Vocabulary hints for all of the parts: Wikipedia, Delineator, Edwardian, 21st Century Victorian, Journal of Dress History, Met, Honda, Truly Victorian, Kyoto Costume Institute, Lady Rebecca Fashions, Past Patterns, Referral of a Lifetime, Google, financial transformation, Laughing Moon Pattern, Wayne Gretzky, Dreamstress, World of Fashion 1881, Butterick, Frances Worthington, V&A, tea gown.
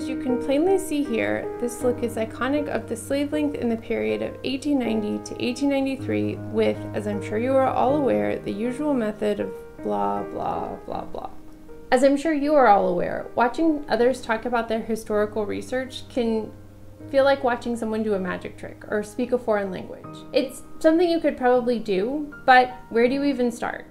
as you can plainly see here, this look is iconic of the sleeve length in the period of 1890 to 1893 with, as I'm sure you are all aware, the usual method of blah, blah, blah, blah. As I'm sure you are all aware, watching others talk about their historical research can feel like watching someone do a magic trick or speak a foreign language. It's something you could probably do, but where do you even start?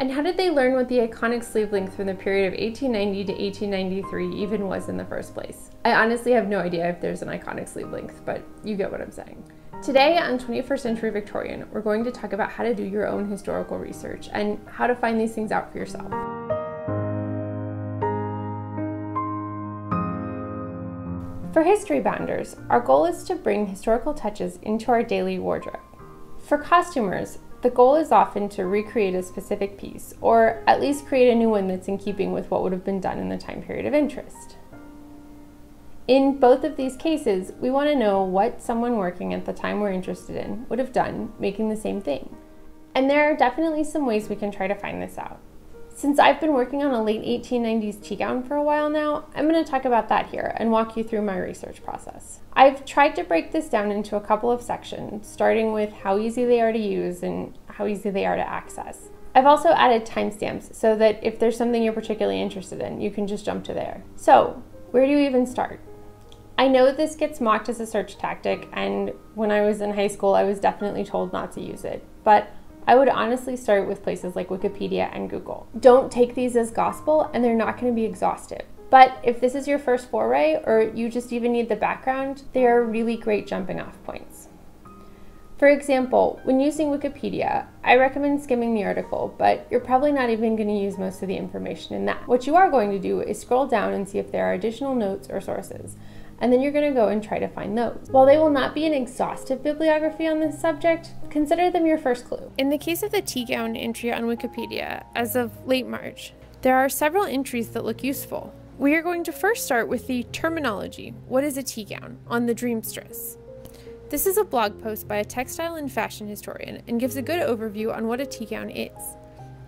And how did they learn what the iconic sleeve length from the period of 1890 to 1893 even was in the first place? I honestly have no idea if there's an iconic sleeve length, but you get what I'm saying. Today on 21st Century Victorian, we're going to talk about how to do your own historical research and how to find these things out for yourself. For history bounders, our goal is to bring historical touches into our daily wardrobe. For costumers, the goal is often to recreate a specific piece, or at least create a new one that's in keeping with what would have been done in the time period of interest. In both of these cases, we want to know what someone working at the time we're interested in would have done making the same thing. And there are definitely some ways we can try to find this out. Since I've been working on a late 1890s tea gown for a while now, I'm going to talk about that here and walk you through my research process. I've tried to break this down into a couple of sections, starting with how easy they are to use and how easy they are to access. I've also added timestamps so that if there's something you're particularly interested in, you can just jump to there. So, where do you even start? I know this gets mocked as a search tactic, and when I was in high school, I was definitely told not to use it, but I would honestly start with places like Wikipedia and Google. Don't take these as gospel, and they're not going to be exhaustive. But if this is your first foray, or you just even need the background, they are really great jumping off points. For example, when using Wikipedia, I recommend skimming the article, but you're probably not even going to use most of the information in that. What you are going to do is scroll down and see if there are additional notes or sources, and then you're going to go and try to find those. While they will not be an exhaustive bibliography on this subject, consider them your first clue. In the case of the tea gown entry on Wikipedia, as of late March, there are several entries that look useful. We are going to first start with the terminology, what is a tea gown, on the Dreamstress. This is a blog post by a textile and fashion historian and gives a good overview on what a tea gown is.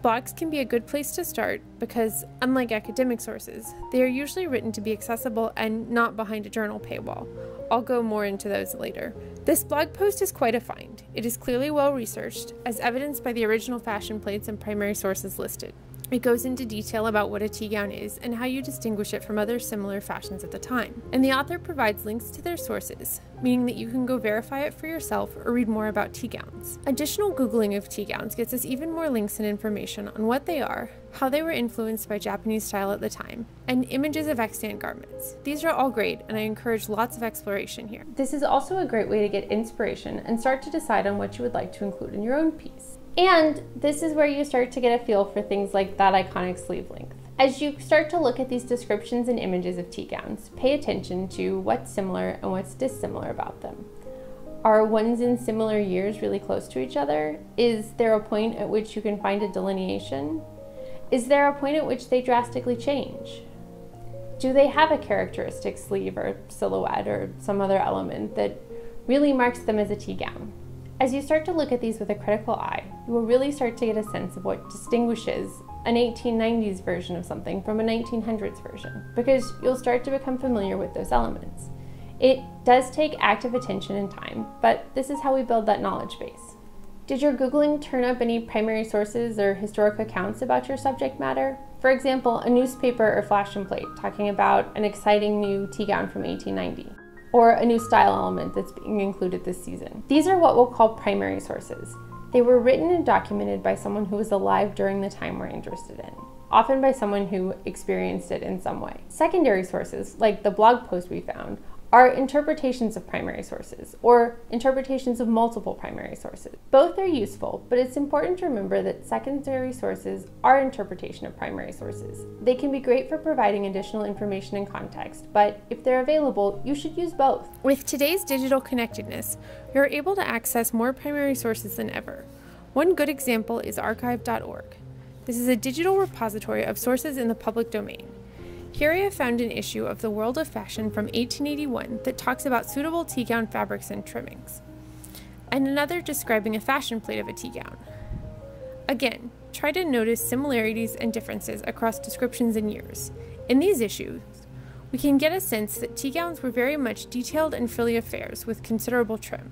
Blogs can be a good place to start because, unlike academic sources, they are usually written to be accessible and not behind a journal paywall. I'll go more into those later. This blog post is quite a find. It is clearly well researched, as evidenced by the original fashion plates and primary sources listed. It goes into detail about what a tea gown is and how you distinguish it from other similar fashions at the time. And the author provides links to their sources, meaning that you can go verify it for yourself or read more about tea gowns. Additional Googling of tea gowns gets us even more links and information on what they are, how they were influenced by Japanese style at the time, and images of extant garments. These are all great, and I encourage lots of exploration here. This is also a great way to get inspiration and start to decide on what you would like to include in your own piece. And this is where you start to get a feel for things like that iconic sleeve length. As you start to look at these descriptions and images of tea gowns, pay attention to what's similar and what's dissimilar about them. Are ones in similar years really close to each other? Is there a point at which you can find a delineation? Is there a point at which they drastically change? Do they have a characteristic sleeve or silhouette or some other element that really marks them as a tea gown? As you start to look at these with a critical eye, you will really start to get a sense of what distinguishes an 1890s version of something from a 1900s version, because you'll start to become familiar with those elements. It does take active attention and time, but this is how we build that knowledge base. Did your Googling turn up any primary sources or historic accounts about your subject matter? For example, a newspaper or fashion plate talking about an exciting new tea gown from 1890. Or a new style element that's being included this season. These are what we'll call primary sources. They were written and documented by someone who was alive during the time we're interested in, often by someone who experienced it in some way. Secondary sources, like the blog post we found, are interpretations of primary sources, or interpretations of multiple primary sources. Both are useful, but it's important to remember that secondary sources are interpretation of primary sources. They can be great for providing additional information and context, but if they're available, you should use both. With today's digital connectedness, we are able to access more primary sources than ever. One good example is archive.org. This is a digital repository of sources in the public domain. Here I have found an issue of the World of Fashion from 1881 that talks about suitable tea gown fabrics and trimmings, and another describing a fashion plate of a tea gown. Again, try to notice similarities and differences across descriptions and years. In these issues, We can get a sense that tea gowns were very much detailed and frilly affairs with considerable trim.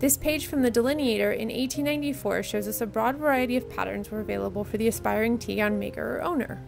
This page from the Delineator in 1894 shows us a broad variety of patterns were available for the aspiring tea gown maker or owner.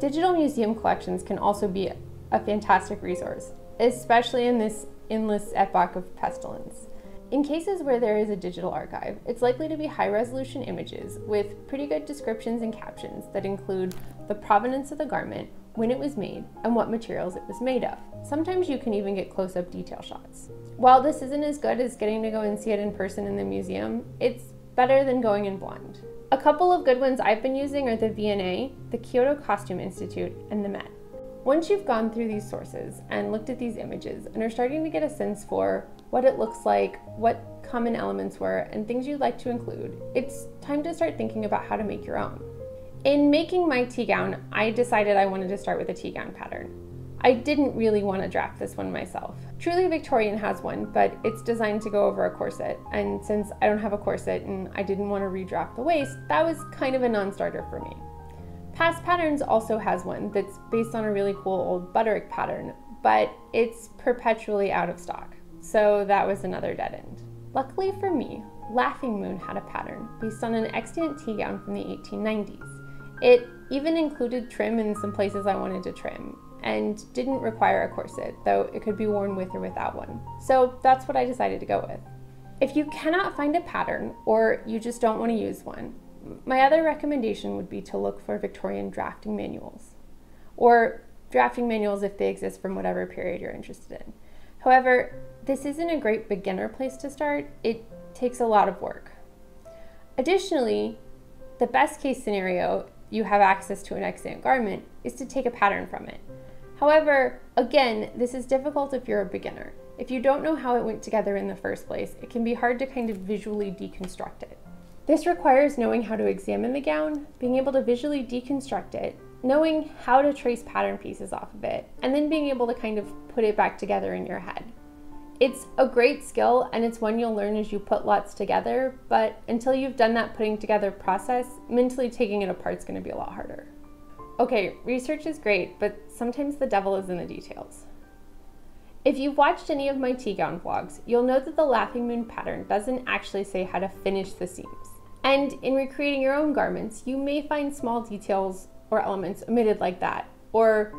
Digital museum collections can also be a fantastic resource, especially in this endless epoch of pestilence. In cases where there is a digital archive, it's likely to be high-resolution images with pretty good descriptions and captions that include the provenance of the garment, when it was made, and what materials it was made of. Sometimes you can even get close-up detail shots. While this isn't as good as getting to go and see it in person in the museum, it's better than going in blind. A couple of good ones I've been using are the V&A, the Kyoto Costume Institute, and the Met. Once you've gone through these sources and looked at these images and are starting to get a sense for what it looks like, what common elements were, and things you'd like to include, it's time to start thinking about how to make your own. In making my tea gown, I decided I wanted to start with a tea gown pattern. I didn't really want to draft this one myself. Truly Victorian has one, but it's designed to go over a corset, and since I don't have a corset and I didn't want to redraft the waist, that was kind of a non-starter for me. Past Patterns also has one that's based on a really cool old Butterick pattern, but it's perpetually out of stock, so that was another dead end. Luckily for me, Laughing Moon had a pattern based on an extant tea gown from the 1890s. It even included trim in some places I wanted to trim, and didn't require a corset, though it could be worn with or without one. So that's what I decided to go with. If you cannot find a pattern, or you just don't want to use one, my other recommendation would be to look for Victorian drafting manuals, or drafting manuals if they exist from whatever period you're interested in. However, this isn't a great beginner place to start. It takes a lot of work. Additionally, the best case scenario you have access to an extant garment is to take a pattern from it. However, again, this is difficult if you're a beginner. If you don't know how it went together in the first place, it can be hard to kind of visually deconstruct it. This requires knowing how to examine the gown, being able to visually deconstruct it, knowing how to trace pattern pieces off of it, and then being able to kind of put it back together in your head. It's a great skill, and it's one you'll learn as you put lots together, but until you've done that putting together process, mentally taking it apart is going to be a lot harder. Okay, research is great, but sometimes the devil is in the details. If you've watched any of my tea gown vlogs, you'll know that the Laughing Moon pattern doesn't actually say how to finish the seams. And in recreating your own garments, you may find small details or elements omitted like that, or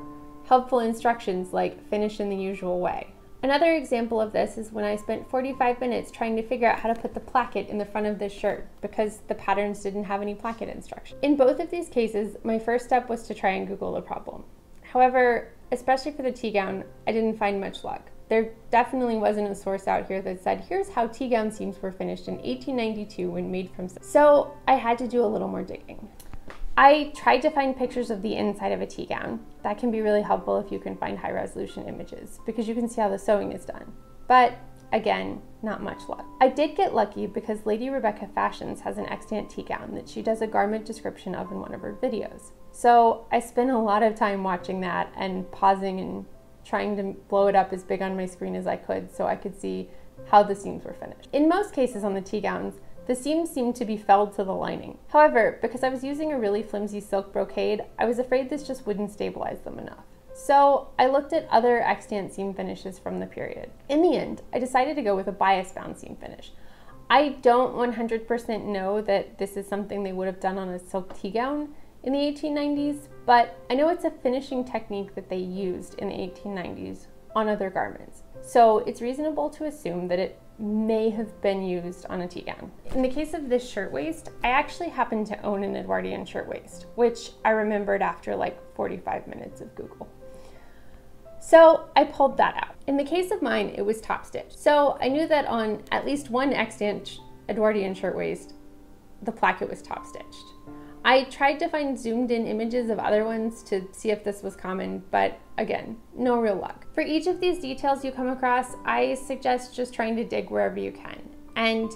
helpful instructions like finish in the usual way. Another example of this is when I spent 45 minutes trying to figure out how to put the placket in the front of this shirt because the patterns didn't have any placket instruction. In both of these cases, my first step was to try and Google the problem. However, especially for the tea gown, I didn't find much luck. There definitely wasn't a source out here that said, here's how tea gown seams were finished in 1892 when made from silk. So I had to do a little more digging. I tried to find pictures of the inside of a tea gown. That can be really helpful if you can find high resolution images because you can see how the sewing is done. But again, not much luck. I did get lucky because Lady Rebecca Fashions has an extant tea gown that she does a garment description of in one of her videos. So I spent a lot of time watching that and pausing and trying to blow it up as big on my screen as I could so I could see how the seams were finished. In most cases on the tea gowns, the seams seemed to be felled to the lining. However, because I was using a really flimsy silk brocade, I was afraid this just wouldn't stabilize them enough. So I looked at other extant seam finishes from the period. In the end, I decided to go with a bias-bound seam finish. I don't 100% know that this is something they would have done on a silk tea gown in the 1890s, but I know it's a finishing technique that they used in the 1890s on other garments. So it's reasonable to assume that it may have been used on a tea gown. In the case of this shirtwaist, I actually happened to own an Edwardian shirtwaist, which I remembered after like 45 minutes of Google. So I pulled that out. In the case of mine, it was top stitch. So I knew that on at least one extant Edwardian shirtwaist, the placket was top stitched. I tried to find zoomed in images of other ones to see if this was common, but again, no real luck. For each of these details you come across, I suggest just trying to dig wherever you can. And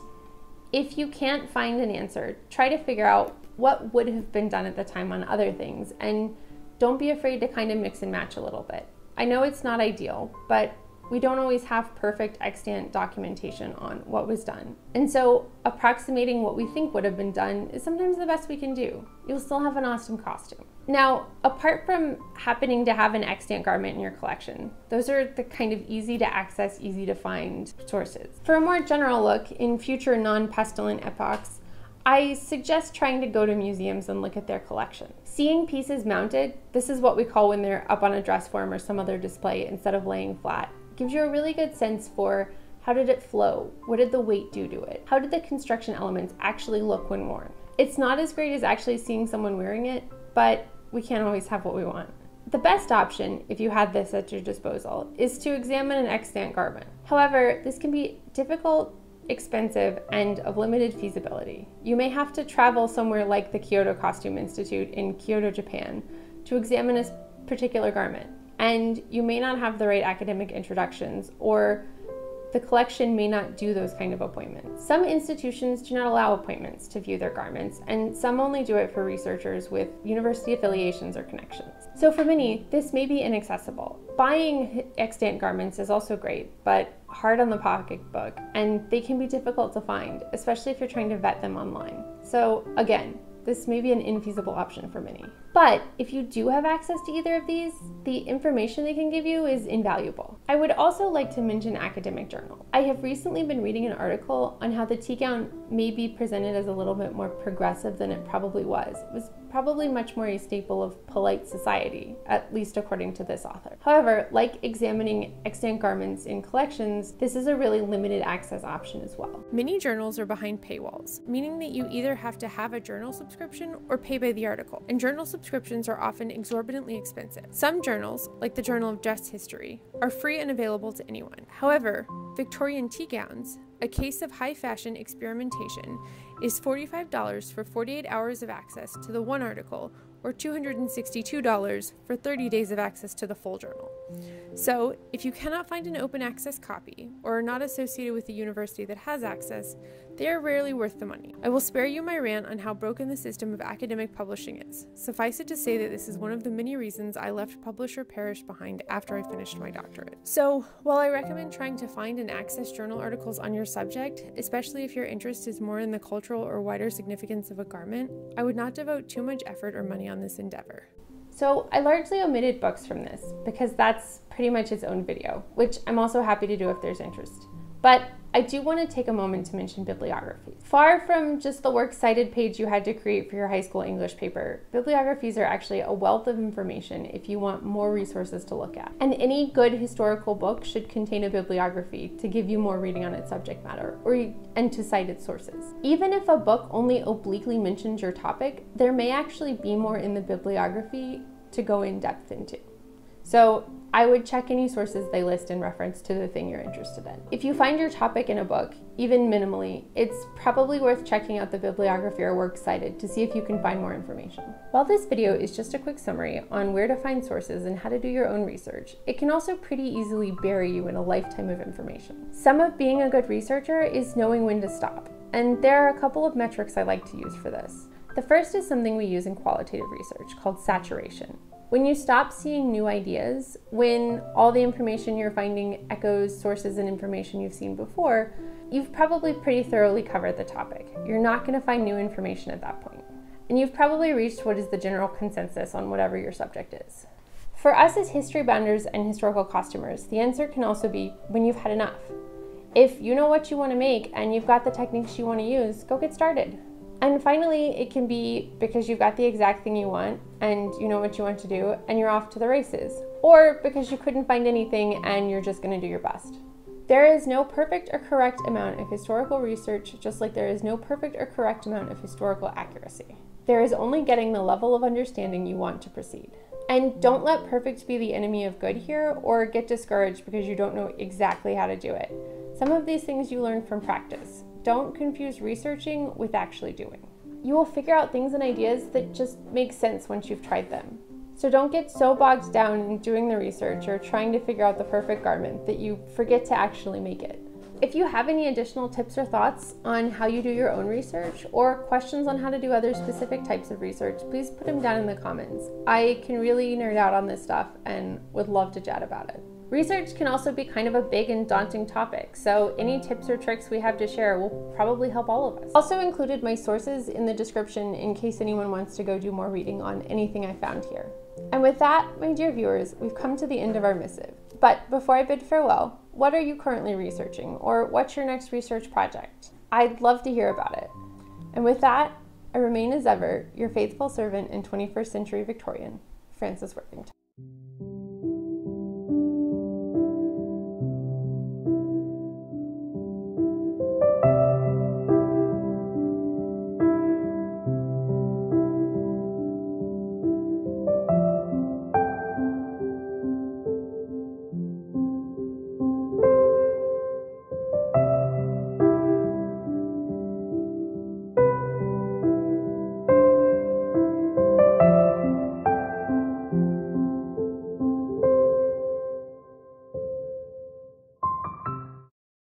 if you can't find an answer, try to figure out what would have been done at the time on other things, and don't be afraid to kind of mix and match a little bit. I know it's not ideal, but we don't always have perfect extant documentation on what was done. And so approximating what we think would have been done is sometimes the best we can do. You'll still have an awesome costume. Now, apart from happening to have an extant garment in your collection, those are the kind of easy to access, easy to find sources. For a more general look in future non-pestilent epochs, I suggest trying to go to museums and look at their collection. Seeing pieces mounted, this is what we call when they're up on a dress form or some other display instead of laying flat, gives you a really good sense for how did it flow? What did the weight do to it? How did the construction elements actually look when worn? It's not as great as actually seeing someone wearing it, but we can't always have what we want. The best option, if you had this at your disposal, is to examine an extant garment. However, this can be difficult, expensive, and of limited feasibility. You may have to travel somewhere like the Kyoto Costume Institute in Kyoto, Japan, to examine a particular garment. And you may not have the right academic introductions, or the collection may not do those kind of appointments. Some institutions do not allow appointments to view their garments, and some only do it for researchers with university affiliations or connections. So for many, this may be inaccessible. Buying extant garments is also great, but hard on the pocketbook, and they can be difficult to find, especially if you're trying to vet them online. So again, this may be an infeasible option for many. But if you do have access to either of these, the information they can give you is invaluable. I would also like to mention academic journals. I have recently been reading an article on how the tea gown may be presented as a little bit more progressive than it probably was. It was probably much more a staple of polite society, at least according to this author. However, like examining extant garments in collections, this is a really limited access option as well. Many journals are behind paywalls, meaning that you either have to have a journal subscription or pay by the article, and journal subscriptions are often exorbitantly expensive. Some journals, like the Journal of Dress History, are free and available to anyone. However, Victorian tea gowns, a case of high fashion experimentation, is $45 for 48 hours of access to the one article, or $262 for 30 days of access to the full journal. So, if you cannot find an open access copy, or are not associated with a university that has access, they are rarely worth the money. I will spare you my rant on how broken the system of academic publishing is. Suffice it to say that this is one of the many reasons I left Publish or Perish behind after I finished my doctorate. So, while I recommend trying to find and access journal articles on your subject, especially if your interest is more in the cultural or wider significance of a garment, I would not devote too much effort or money on this endeavor. So I largely omitted books from this because that's pretty much its own video, which I'm also happy to do if there's interest. But I do want to take a moment to mention bibliography. Far from just the works cited page you had to create for your high school English paper, bibliographies are actually a wealth of information if you want more resources to look at. And any good historical book should contain a bibliography to give you more reading on its subject matter and to cite its sources. Even if a book only obliquely mentions your topic, there may actually be more in the bibliography to go in depth into. So I would check any sources they list in reference to the thing you're interested in. If you find your topic in a book, even minimally, it's probably worth checking out the bibliography or works cited to see if you can find more information. While this video is just a quick summary on where to find sources and how to do your own research, it can also pretty easily bury you in a lifetime of information. Some of being a good researcher is knowing when to stop, and there are a couple of metrics I like to use for this. The first is something we use in qualitative research called saturation. When you stop seeing new ideas, when all the information you're finding echoes sources and information you've seen before, you've probably pretty thoroughly covered the topic. You're not going to find new information at that point. And you've probably reached what is the general consensus on whatever your subject is. For us as history bounders and historical costumers, the answer can also be when you've had enough. If you know what you want to make and you've got the techniques you want to use, go get started. And finally, it can be because you've got the exact thing you want and you know what you want to do and you're off to the races, or because you couldn't find anything and you're just going to do your best. There is no perfect or correct amount of historical research, just like there is no perfect or correct amount of historical accuracy. There is only getting the level of understanding you want to proceed. And don't let perfect be the enemy of good here, or get discouraged because you don't know exactly how to do it. Some of these things you learn from practice. Don't confuse researching with actually doing. You will figure out things and ideas that just make sense once you've tried them. So don't get so bogged down in doing the research or trying to figure out the perfect garment that you forget to actually make it. If you have any additional tips or thoughts on how you do your own research, or questions on how to do other specific types of research, please put them down in the comments. I can really nerd out on this stuff and would love to chat about it. Research can also be kind of a big and daunting topic, so any tips or tricks we have to share will probably help all of us. Also included my sources in the description in case anyone wants to go do more reading on anything I found here. And with that, my dear viewers, we've come to the end of our missive. But before I bid farewell, what are you currently researching, or what's your next research project? I'd love to hear about it. And with that, I remain as ever your faithful servant and 21st Century Victorian, Frances Worthington.